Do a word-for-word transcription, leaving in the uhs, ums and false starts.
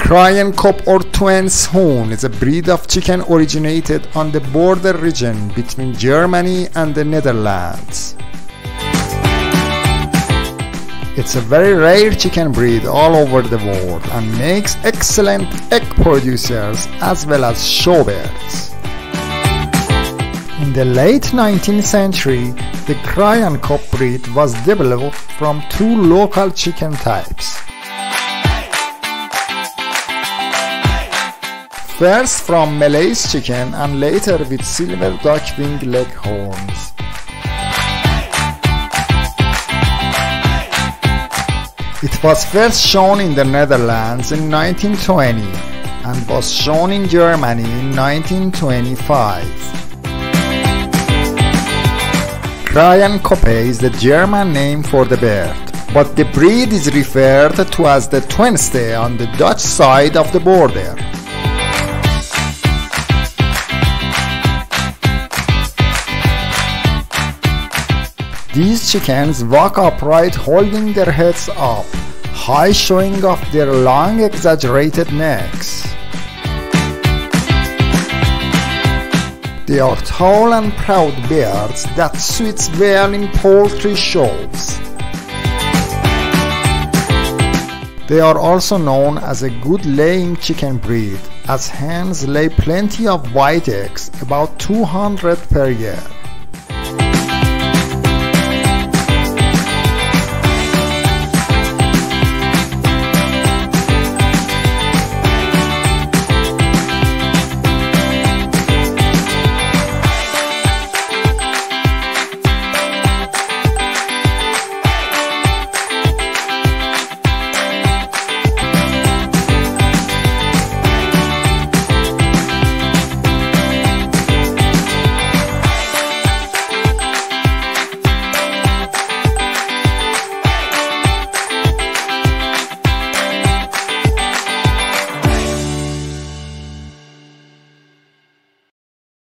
Kraienköppe or Twents Hoen is a breed of chicken originated on the border region between Germany and the Netherlands. It's a very rare chicken breed all over the world and makes excellent egg producers as well as showbirds. In the late nineteenth century, the Kraienköppe breed was developed from two local chicken types. First from Malays chicken and later with silver duck-winged Leghorns. It was first shown in the Netherlands in nineteen twenty and was shown in Germany in nineteen twenty-five. Kraienköppe is the German name for the bird, but the breed is referred to as the Twentste on the Dutch side of the border. These chickens walk upright, holding their heads up, high, showing off their long, exaggerated necks. They are tall and proud birds that suits well in poultry shows. They are also known as a good laying chicken breed, as hens lay plenty of white eggs, about two hundred per year.